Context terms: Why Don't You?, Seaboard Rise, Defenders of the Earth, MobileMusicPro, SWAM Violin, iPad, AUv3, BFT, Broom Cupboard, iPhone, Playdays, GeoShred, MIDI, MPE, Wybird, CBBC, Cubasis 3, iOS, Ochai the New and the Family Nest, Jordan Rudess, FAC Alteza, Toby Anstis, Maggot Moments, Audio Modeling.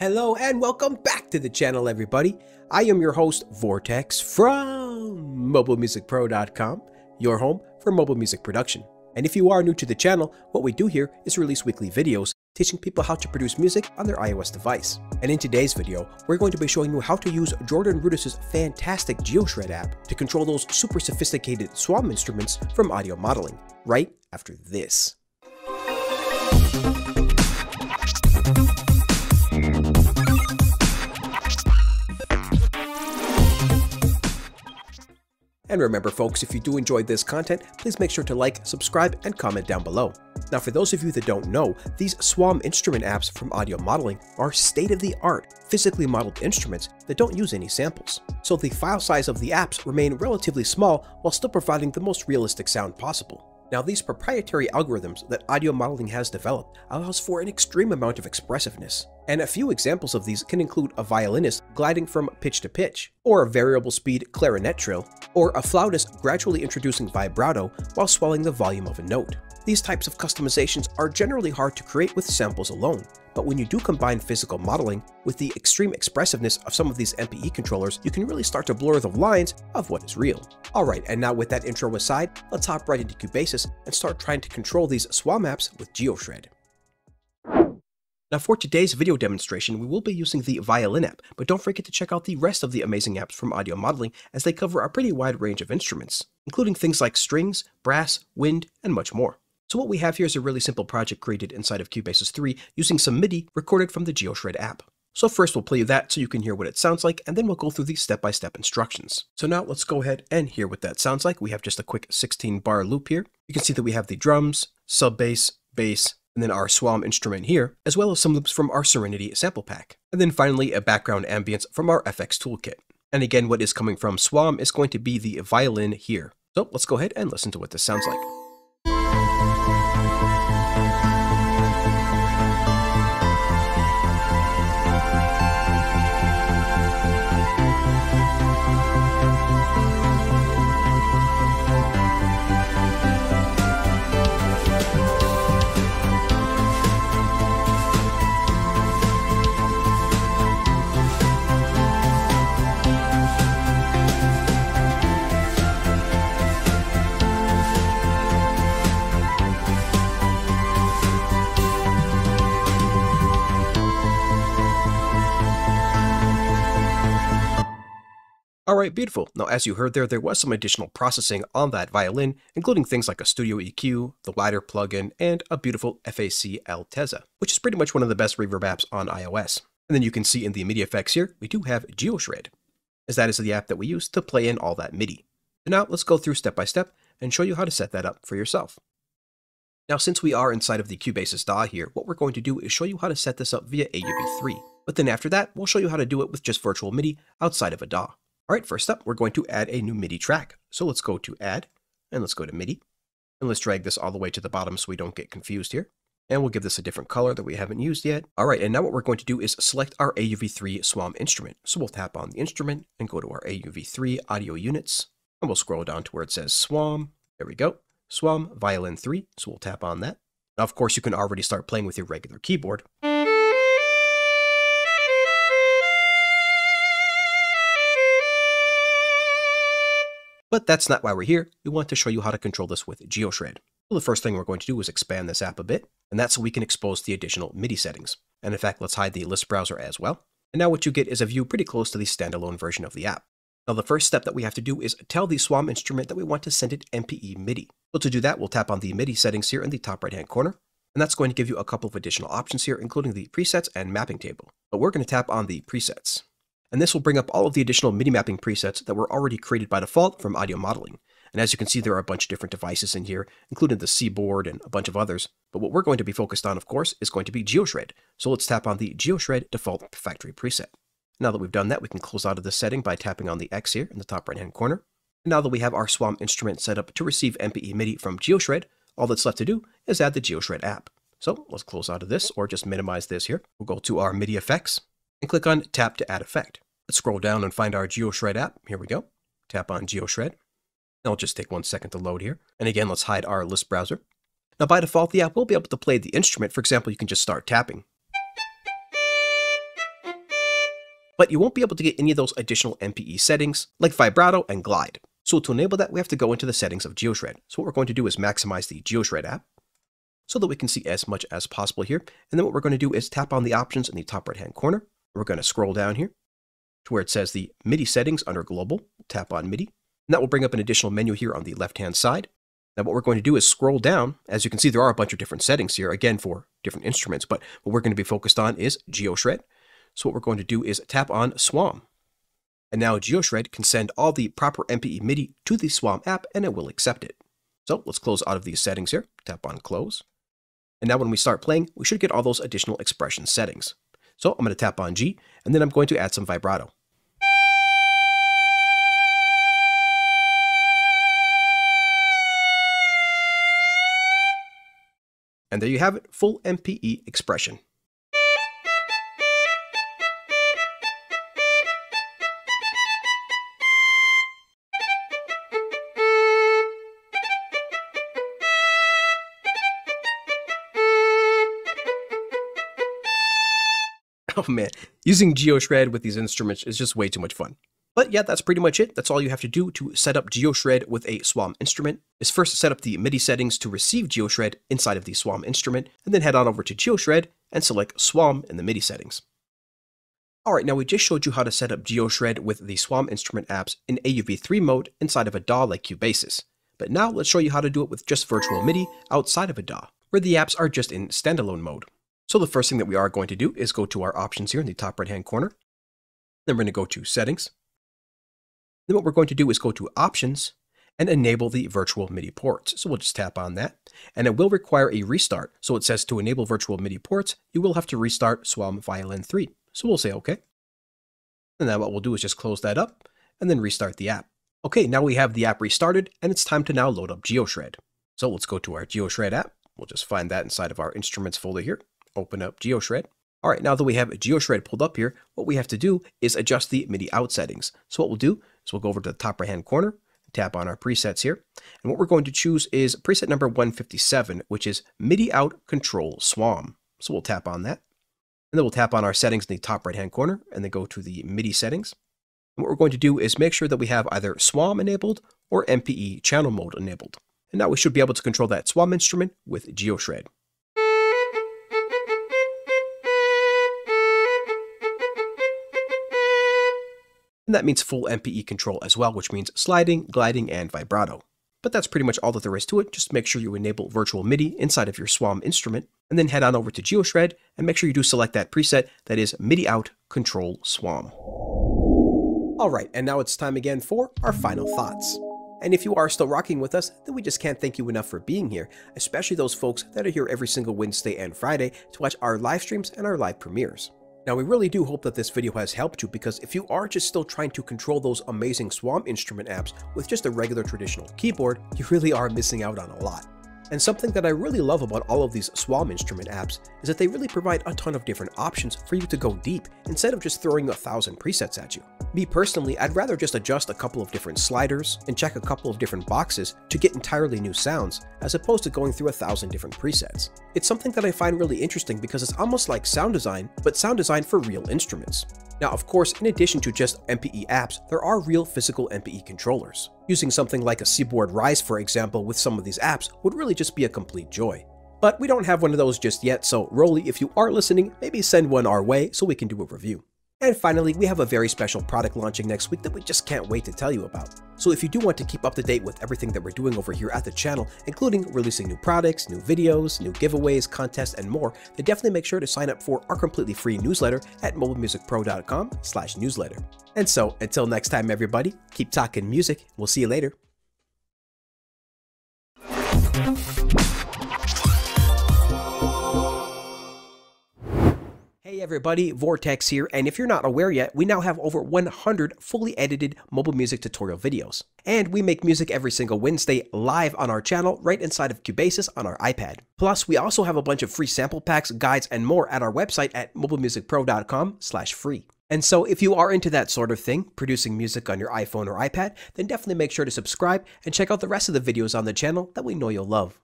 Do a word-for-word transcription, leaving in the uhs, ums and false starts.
Hello and welcome back to the channel, everybody. I am your host Vortex from Mobile Music Pro dot com, your home for mobile music production. And if you are new to the channel, what we do here is release weekly videos teaching people how to produce music on their iOS device. And in today's video, we're going to be showing you how to use Jordan Rudess's fantastic GeoShred app to control those super sophisticated SWAM instruments from Audio Modeling, right after this. And remember folks, if you do enjoy this content, please make sure to like, subscribe, and comment down below. Now for those of you that don't know, these SWAM instrument apps from Audio Modeling are state-of-the-art, physically modeled instruments that don't use any samples. So the file size of the apps remain relatively small while still providing the most realistic sound possible. Now these proprietary algorithms that Audio Modeling has developed allows for an extreme amount of expressiveness. And a few examples of these can include a violinist gliding from pitch to pitch, or a variable speed clarinet trill, or a flautist gradually introducing vibrato while swelling the volume of a note. These types of customizations are generally hard to create with samples alone, but when you do combine physical modeling with the extreme expressiveness of some of these M P E controllers, you can really start to blur the lines of what is real. Alright, and now with that intro aside, let's hop right into Cubasis and start trying to control these SWAM apps with GeoShred. Now for today's video demonstration, we will be using the Violin app, but don't forget to check out the rest of the amazing apps from Audio Modeling as they cover a pretty wide range of instruments, including things like strings, brass, wind, and much more. So what we have here is a really simple project created inside of Cubasis three using some MIDI recorded from the GeoShred app. So first we'll play you that so you can hear what it sounds like, and then we'll go through the step-by-step instructions. So now let's go ahead and hear what that sounds like. We have just a quick sixteen bar loop here. You can see that we have the drums, sub-bass, bass, and then our SWAM instrument here, as well as some loops from our Serenity sample pack. And then finally a background ambience from our F X toolkit. And again, what is coming from SWAM is going to be the violin here. So let's go ahead and listen to what this sounds like. Alright, beautiful. Now as you heard there, there was some additional processing on that violin, including things like a studio E Q, the ladder plugin, and a beautiful FAC Alteza, which is pretty much one of the best reverb apps on iOS. And then you can see in the MIDI effects here, we do have GeoShred, as that is the app that we use to play in all that MIDI. And now let's go through step by step and show you how to set that up for yourself. Now since we are inside of the Cubasis D A W here, what we're going to do is show you how to set this up via A U V three. But then after that, we'll show you how to do it with just virtual MIDI outside of a D A W. Alright, first up, we're going to add a new MIDI track. So let's go to Add, and let's go to MIDI, and let's drag this all the way to the bottom so we don't get confused here. And we'll give this a different color that we haven't used yet. Alright, and now what we're going to do is select our A U V three SWAM instrument. So we'll tap on the instrument, and go to our A U V three Audio Units, and we'll scroll down to where it says SWAM. There we go, SWAM Violin three, so we'll tap on that. Now of course you can already start playing with your regular keyboard. But that's not why we're here. We want to show you how to control this with GeoShred. So the first thing we're going to do is expand this app a bit, and that's so we can expose the additional MIDI settings. And in fact, let's hide the list browser as well. And now what you get is a view pretty close to the standalone version of the app. Now the first step that we have to do is tell the SWAM instrument that we want to send it M P E MIDI. So to do that, we'll tap on the MIDI settings here in the top right-hand corner, and that's going to give you a couple of additional options here, including the presets and mapping table. But we're going to tap on the presets. And this will bring up all of the additional MIDI mapping presets that were already created by default from Audio Modeling. And as you can see, there are a bunch of different devices in here, including the Seaboard and a bunch of others. But what we're going to be focused on, of course, is going to be GeoShred. So let's tap on the GeoShred default factory preset. Now that we've done that, we can close out of this setting by tapping on the X here in the top right-hand corner. And now that we have our SWAM instrument set up to receive M P E MIDI from GeoShred, all that's left to do is add the GeoShred app. So let's close out of this, or just minimize this here. We'll go to our MIDI effects, and click on Tap to add effect. Let's scroll down and find our GeoShred app. Here we go. Tap on GeoShred. It'll just take one second to load here. And again, let's hide our list browser. Now by default, the app will be able to play the instrument. For example, you can just start tapping. but you won't be able to get any of those additional M P E settings like vibrato and glide. So to enable that, we have to go into the settings of GeoShred. So what we're going to do is maximize the GeoShred app so that we can see as much as possible here. And then what we're going to do is tap on the options in the top right hand corner. We're going to scroll down here to where it says the MIDI settings under global. Tap on MIDI, and that will bring up an additional menu here on the left hand side. Now what we're going to do is scroll down. As you can see, there are a bunch of different settings here, again, for different instruments, but what we're going to be focused on is GeoShred. So what we're going to do is tap on SWAM. And now GeoShred can send all the proper M P E MIDI to the SWAM app and it will accept it. So let's close out of these settings here. Tap on close. And now when we start playing, we should get all those additional expression settings. So I'm going to tap on G, and then I'm going to add some vibrato. And there you have it, full M P E expression. Oh man, using GeoShred with these instruments is just way too much fun. But yeah, that's pretty much it. That's all you have to do to set up GeoShred with a SWAM instrument is first set up the MIDI settings to receive GeoShred inside of the SWAM instrument, and then head on over to GeoShred and select SWAM in the MIDI settings. All right, now we just showed you how to set up GeoShred with the SWAM instrument apps in A U V three mode inside of a D A W like Cubasis. But now let's show you how to do it with just virtual MIDI outside of a D A W, where the apps are just in standalone mode. So the first thing that we are going to do is go to our options here in the top right hand corner. Then we're going to go to settings. Then what we're going to do is go to options and enable the virtual MIDI ports. So we'll just tap on that, and it will require a restart. So it says to enable virtual MIDI ports, you will have to restart SWAM Violin three. So we'll say okay. And now what we'll do is just close that up and then restart the app. Okay, now we have the app restarted and it's time to now load up GeoShred. So let's go to our GeoShred app. We'll just find that inside of our instruments folder here. Open up GeoShred. All right, now that we have GeoShred pulled up here, what we have to do is adjust the MIDI out settings. So what we'll do is we'll go over to the top right hand corner, tap on our presets here. And what we're going to choose is preset number one fifty-seven, which is MIDI out control SWAM. So we'll tap on that. And then we'll tap on our settings in the top right hand corner and then go to the MIDI settings. And what we're going to do is make sure that we have either SWAM enabled or M P E channel mode enabled. And now we should be able to control that SWAM instrument with GeoShred. And that means full M P E control as well, which means sliding, gliding, and vibrato. But that's pretty much all that there is to it. Just make sure you enable virtual MIDI inside of your SWAM instrument, and then head on over to GeoShred and make sure you do select that preset that is MIDI out control SWAM. All right, and now it's time again for our final thoughts. And if you are still rocking with us, then we just can't thank you enough for being here, especially those folks that are here every single Wednesday and Friday to watch our live streams and our live premieres. Now, we really do hope that this video has helped you, because if you are just still trying to control those amazing SWAM instrument apps with just a regular traditional keyboard, you really are missing out on a lot. And something that I really love about all of these SWAM instrument apps is that they really provide a ton of different options for you to go deep instead of just throwing a thousand presets at you. Me personally, I'd rather just adjust a couple of different sliders and check a couple of different boxes to get entirely new sounds as opposed to going through a thousand different presets. It's something that I find really interesting because it's almost like sound design, but sound design for real instruments. Now, of course, in addition to just M P E apps, there are real physical M P E controllers. Using something like a Seaboard Rise, for example, with some of these apps would really just be a complete joy. But we don't have one of those just yet, so Rolly, if you are listening, maybe send one our way so we can do a review. And finally, we have a very special product launching next week that we just can't wait to tell you about. So if you do want to keep up to date with everything that we're doing over here at the channel, including releasing new products, new videos, new giveaways, contests, and more, then definitely make sure to sign up for our completely free newsletter at mobile music pro dot com slash newsletter. And so until next time, everybody, keep talking music. We'll see you later. Hey everybody, Vortex here, and if you're not aware yet, we now have over one hundred fully edited mobile music tutorial videos. And we make music every single Wednesday live on our channel right inside of Cubasis on our iPad. Plus, we also have a bunch of free sample packs, guides, and more at our website at mobile music pro dot com slash free. And so if you are into that sort of thing, producing music on your iPhone or iPad, then definitely make sure to subscribe and check out the rest of the videos on the channel that we know you'll love.